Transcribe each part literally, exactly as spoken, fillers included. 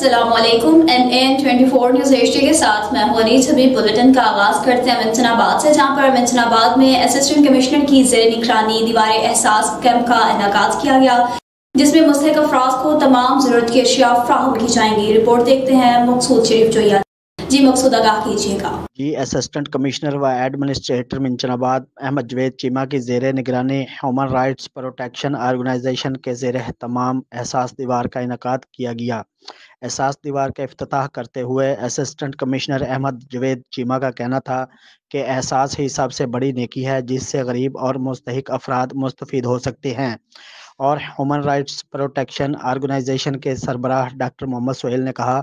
अस्सलामुअलैकुम N N twenty four news Asia के साथ मैं हूं अनीस हबीब। बुलेटिन का आगाज़ करते हैं मेंशनाबाद से, जहां पर मेंशनाबाद में असिस्टेंट कमिश्नर की जेर निगरानी दीवार एहसास कैंप का इनेकाद किया गया, जिसमें मुस्तहक अफराद को तमाम जरूरत की अशिया फराहम की जाएंगी। रिपोर्ट देखते हैं मकसूद शरीफ जोया जी। मकसूद आगाह कीजिएगा जी। असिस्टेंट कमिश्नर व एडमिनिस्ट्रेटर मेंशनाबाद अहमद जवेद चीमा की जेर निगरानी ह्यूमन राइट्स प्रोटेक्शन ऑर्गेनाइजेशन के जेर एहतमाम एहसास दीवार का इनेकाद किया गया। एहसास दीवार का इफ्तिताह करते हुए असिस्टेंट कमिश्नर अहमद जवेद चीमा का कहना था कि एहसास ही सबसे बड़ी नेकी है, जिससे गरीब और मुस्तहिक अफराद मुस्तफीद हो सकते हैं। और ह्यूमन राइट्स प्रोटेक्शन ऑर्गेनाइजेशन के सरबराह डॉक्टर मोहम्मद सोहेल ने कहा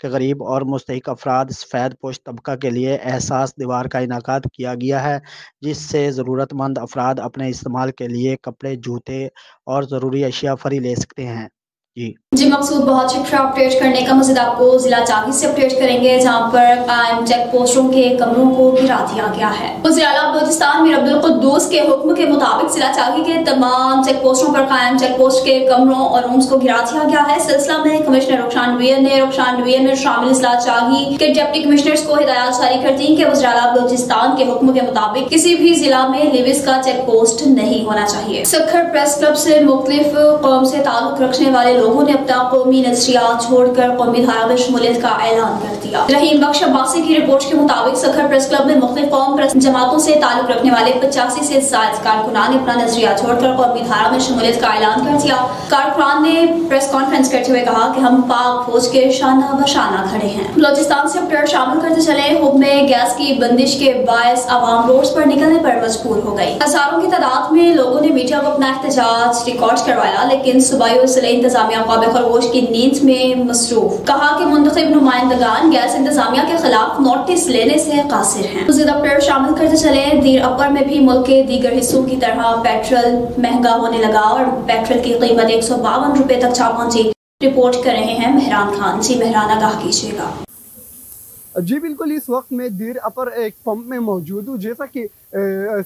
कि गरीब और मुस्तहिक अफराद सफ़ेद पोश तबका के लिए एहसास दीवार का इनाकाद किया गया है, जिससे ज़रूरतमंद अफराद अपने इस्तेमाल के लिए कपड़े, जूते और ज़रूरी अशिया फ्री ले सकते हैं। जी जी मकसूद, बहुत शुक्रिया अपडेट करने का। मज़ीद आपको जिला चाकी से अपडेट करेंगे, जहाँ पर कायम चेक पोस्टों के कमरों को गिरा दिया गया है। वज़ीर आला बलोचिस्तान मीर अब्दुल कुद्दूस के हुक्म के मुताबिक जिला चाकी के तमाम चेक पोस्टों पर कायम चेक पोस्ट के कमरों और रूम्स को गिरा दिया गया है। सिलसिला में कमिश्नर रुखसान डवीर ने रुखसान डवीर में शामिल जिला चाकी के डिप्टी कमिश्नर्स को हिदायत जारी कर दी कि वज़ीर आला बलोचिस्तान के हुक्म के मुताबिक किसी भी जिला में लिविस का चेक पोस्ट नहीं होना चाहिए। सक्खर प्रेस क्लब से मुख्तलिफ कौम से ताल्लुक रखने वाले लोगों ने अपना कौमी नजरियात छोड़कर कौमी धारा में शमूलियत का ऐलान कर दिया। रहीम बख्श अब्बासी की रिपोर्ट के मुताबिक सखर प्रेस क्लब में मुख्तलिफ कौम जमातों से ताल्लुक रखने वाले पचासी से ज्यादा कारकुनान ने अपना नजरिया छोड़कर कौमी धारा में शमूलियत का ऐलान कर दिया। कारकुनान ने प्रेस कॉन्फ्रेंस करते हुए कहा कि हम पाक फौज के शाना बशाना खड़े हैं। बलोचिस्तान से अपडेट शामिल करते चले। हुब में गैस की बंदिश के बायस आवाम रोड पर निकलने पर मजबूर हो गयी। हजारों की तादाद में लोगों ने मीडिया को अपना एहतजाज रिकॉर्ड करवाया, लेकिन सूबाई और जिले इंतजामिया ख्वाब खरगोश की नींद में मसरूफ। कहा कि मुंतखब नुमाइंदगान गैस इंतजामिया के खिलाफ नोटिस लेने से कासिर हैं। मज़ीद अपडेट शामिल करते चले। दीर अपर में भी मुल्क के दीगर हिस्सों की तरह पेट्रोल महंगा होने लगा और पेट्रोल की कीमत एक सौ बावन रुपए तक जा पहुंची। रिपोर्ट कर रहे हैं मेहरान खान जी। मेहरान आगाह कीजिएगा जी। बिल्कुल, इस वक्त में दीर अपर एक पंप में मौजूद हूँ। जैसा कि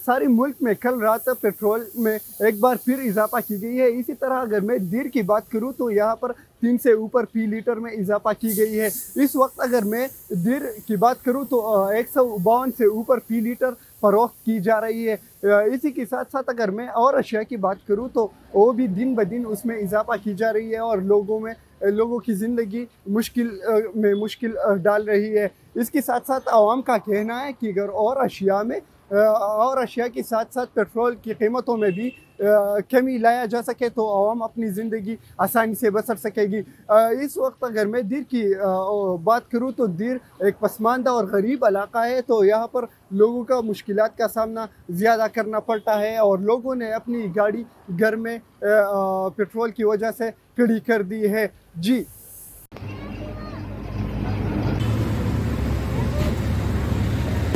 सारे मुल्क में कल रात पेट्रोल में एक बार फिर इजाफा की गई है। इसी तरह अगर मैं दीर की बात करूँ तो यहाँ पर तीन से ऊपर फी लीटर में इजाफा की गई है। इस वक्त अगर मैं दीर की बात करूँ तो एक सौ बावन से ऊपर फी लीटर फरोख्त की जा रही है। इसी के साथ साथ अगर मैं और अशिया की बात करूँ तो वो भी दिन ब दिन उसमें इजाफा की जा रही है और लोगों में लोगों की ज़िंदगी मुश्किल में मुश्किल डाल रही है। इसके साथ साथ आवाम का कहना है कि अगर और अशिया में और अशिया के साथ साथ पेट्रोल की कीमतों में भी कमी लाया जा सके तो आवाम अपनी ज़िंदगी आसानी से बसर सकेगी। इस वक्त अगर मैं दीर की बात करूँ तो दीर एक पसमानदा और गरीब इलाका है, तो यहाँ पर लोगों का मुश्किलात का सामना ज़्यादा करना पड़ता है और लोगों ने अपनी गाड़ी घर में पेट्रोल की वजह से खड़ी कर दी है। जी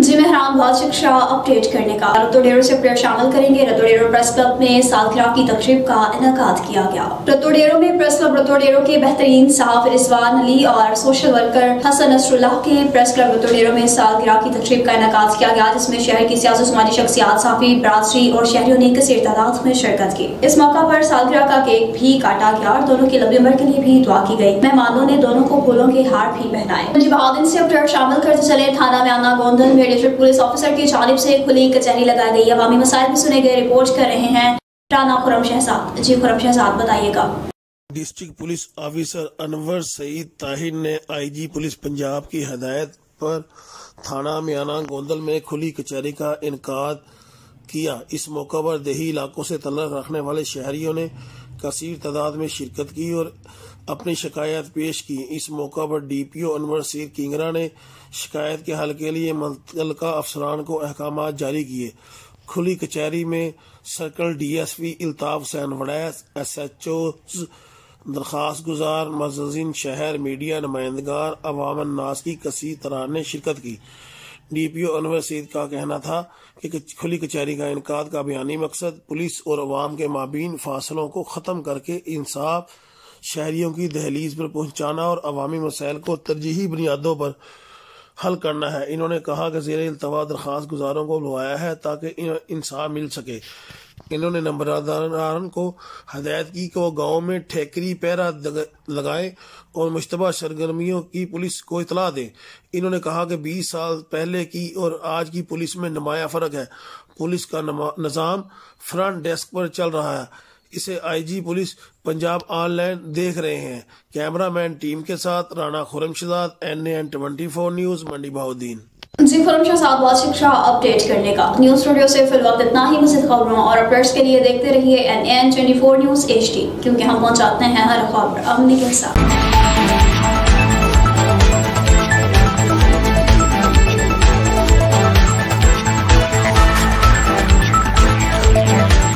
जी मेहरान, बहुत शिक्षा अपडेट करने का। रतोडेरो से अपडेट शामिल करेंगे। रतोडेरो प्रेस क्लब में सालगिरह की तकरीब का इनेकाद किया गया। रतोडेरो में प्रेस क्लब रतोडेरो के बेहतरीन साहब रिजवान अली और सोशल वर्कर हसन असरुल्लाह के प्रेस क्लब रतोडेरो में सालगिरह की तकरीब का इनेकाद किया गया, जिसमें शहर की सियासी समाजी शख्सियात, साफी बरादरी और शहरियों ने कसीर तादाद में शिरकत की। इस मौका पर सालगिरह का केक भी काटा गया और दोनों की लंबी उम्र के लिए भी दुआ की गई। मेहमानों ने दोनों को फूलों के हार भी पहनाए। बहादुर से अपडेट शामिल करते चले। थाना में आना गोंदल में पुलिस ऑफिसर की जानिब से खुली कचहरी लगाई गई। अवामी मसाइल भी सुने गए। रिपोर्ट कर रहे हैं राना खुर्रम शहजाद जी। खुर्रम शहजाद बताइएगा। District police officer Anwar Saeed Tahir ने आईजी पुलिस पंजाब की हदायत पर थाना म्याना गोंदल में खुली कचहरी का इनकाद किया। इस मौका पर देही इलाकों से तल्लुक़ रखने वाले शहरियों ने कसीर तादाद में शिरकत की और अपनी शिकायत पेश की। इस मौका पर डीपीओ अनवर सैयद किंगरा ने शिकायत के हल के लिए मुतल्लिका अफसरान को अहकाम जारी किए। खुली कचहरी में सर्कल डीएसपी अल्ताफ हुसैन वड़ैस, एसएचओ, दरख्वास्त गुजार, मज़्ज़ीन शहर, मीडिया नुमाइंदगार, अवाम नास की कसीर तादाद ने शिरकत की। डीपीओ अनवर सैयद का कहना था कि खुली कचहरी का इनकाद का बयानी मकसद पुलिस और अवाम के माबीन फासलों को ख़त्म करके इंसाफ, शहरियों की दहलीज पर पहुंचाना और अवामी मसाइल को तरजीही बुनियादों पर हल करना है। इन्होंने कहा कि ज़ेरे इल्तवा दरख्वास्त गुजारों को बुलाया है ताकि इंसाफ मिल सके। इन्होंने नंबरदारान को हदायत की कि वो गाँव में ठेकरी पैरा लगाएं और मुश्तबा सरगर्मियों की पुलिस को इतला दें। इन्होंने कहा कि बीस साल पहले की और आज की पुलिस में नुमाया फ़र्क है। पुलिस का निज़ाम फ्रंट डेस्क पर चल रहा है। इसे आईजी पुलिस पंजाब ऑनलाइन देख रहे हैं। कैमरामैन टीम के साथ Rana Khurram Shahzad, N A N twenty four news, Mandi Bahauddin. जी खुर्रम शहजाद बात शिक्षा अपडेट करने का। न्यूज़ स्टूडियो से फिलहाल इतना ही। मज़ीद खबरों और अपडेट्स के लिए देखते रहिए N A N twenty four news H D, क्योंकि हम पहुँचाते हैं हर खबर अमन के साथ।